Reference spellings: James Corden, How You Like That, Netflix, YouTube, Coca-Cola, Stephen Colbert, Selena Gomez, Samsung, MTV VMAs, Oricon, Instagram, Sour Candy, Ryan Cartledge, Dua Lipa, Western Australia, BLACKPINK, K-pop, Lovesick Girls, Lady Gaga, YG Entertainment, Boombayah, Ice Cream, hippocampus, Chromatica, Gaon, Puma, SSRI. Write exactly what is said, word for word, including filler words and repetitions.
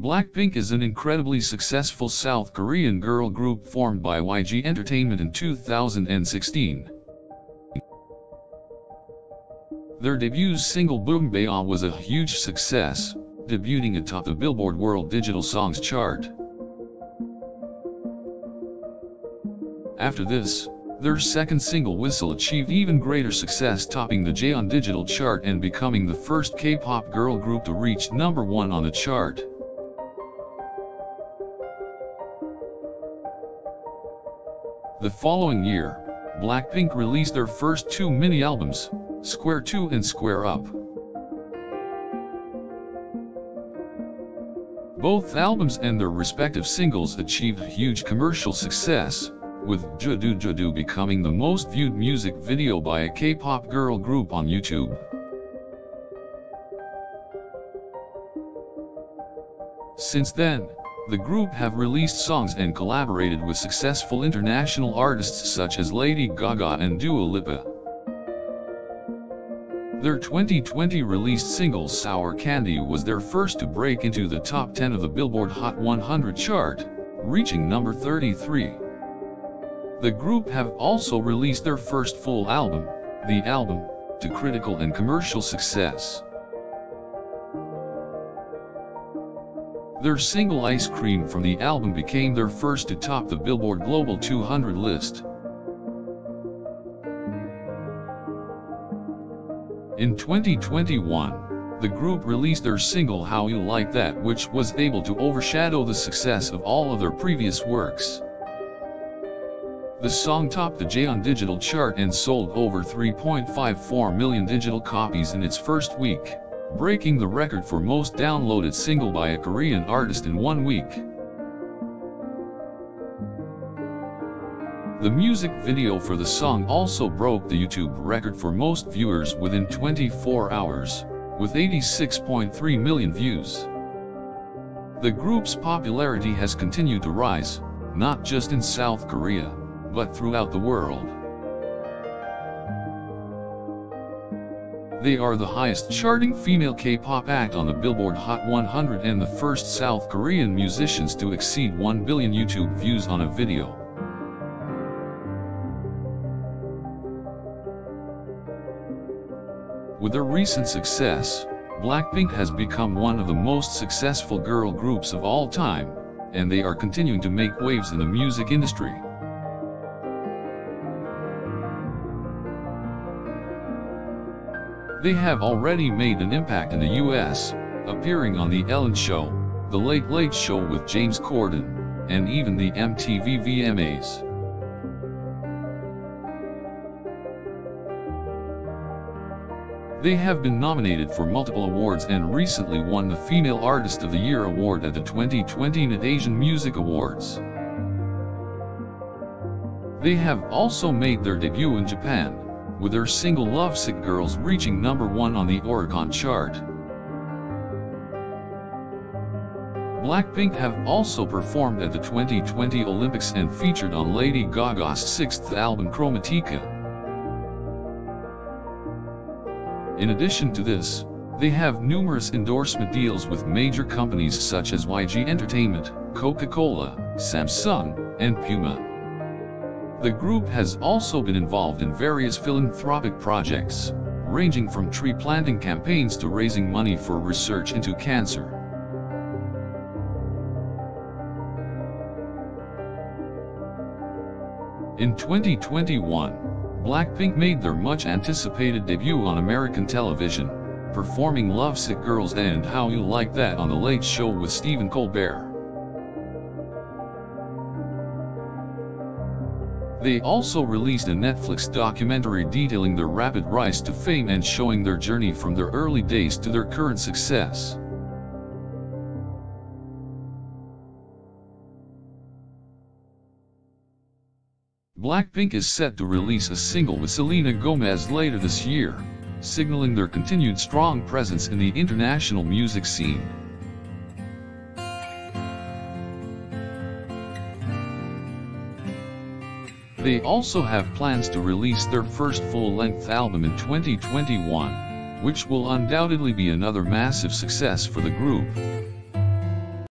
BLACKPINK is an incredibly successful South Korean girl group formed by Y G Entertainment in two thousand sixteen. Their debut single Boombayah was a huge success, debuting atop the Billboard World Digital Songs chart. After this, their second single Whistle achieved even greater success, topping the Gaon digital chart and becoming the first K-pop girl group to reach number one on the chart. The following year, BLACKPINK released their first two mini-albums, Square two and Square Up. Both albums and their respective singles achieved huge commercial success, with D D U-D D U D D U-D D U becoming the most viewed music video by a K-pop girl group on YouTube. Since then, the group have released songs and collaborated with successful international artists such as Lady Gaga and Dua Lipa. Their twenty twenty released single Sour Candy was their first to break into the top ten of the Billboard Hot one hundred chart, reaching number thirty-three. The group have also released their first full album, The Album, to critical and commercial success. Their single Ice Cream from the album became their first to top the Billboard Global two hundred list. In twenty twenty-one, the group released their single How You Like That, which was able to overshadow the success of all of their previous works. The song topped the Gaon digital chart and sold over three point five four million digital copies in its first week, breaking the record for most downloaded single by a Korean artist in one week. The music video for the song also broke the YouTube record for most viewers within twenty-four hours, with eighty-six point three million views. The group's popularity has continued to rise, not just in South Korea, but throughout the world. They are the highest charting female K-pop act on the Billboard Hot one hundred and the first South Korean musicians to exceed one billion YouTube views on a video. With their recent success, BLACKPINK has become one of the most successful girl groups of all time, and they are continuing to make waves in the music industry. They have already made an impact in the U S, appearing on The Ellen Show, The Late Late Show with James Corden, and even the M T V V M As. They have been nominated for multiple awards and recently won the Female Artist of the Year award at the twenty twenty Net Asian Music Awards. They have also made their debut in Japan, with their single Lovesick Girls reaching number one on the Oricon chart. BLACKPINK have also performed at the twenty twenty Olympics and featured on Lady Gaga's sixth album Chromatica. In addition to this, they have numerous endorsement deals with major companies such as Y G Entertainment, Coca-Cola, Samsung, and Puma. The group has also been involved in various philanthropic projects, ranging from tree planting campaigns to raising money for research into cancer. In twenty twenty-one, BLACKPINK made their much-anticipated debut on American television, performing Lovesick Girls and How You Like That on The Late Show with Stephen Colbert. They also released a Netflix documentary detailing their rapid rise to fame and showing their journey from their early days to their current success. BLACKPINK is set to release a single with Selena Gomez later this year, signaling their continued strong presence in the international music scene. They also have plans to release their first full-length album in twenty twenty-one, which will undoubtedly be another massive success for the group.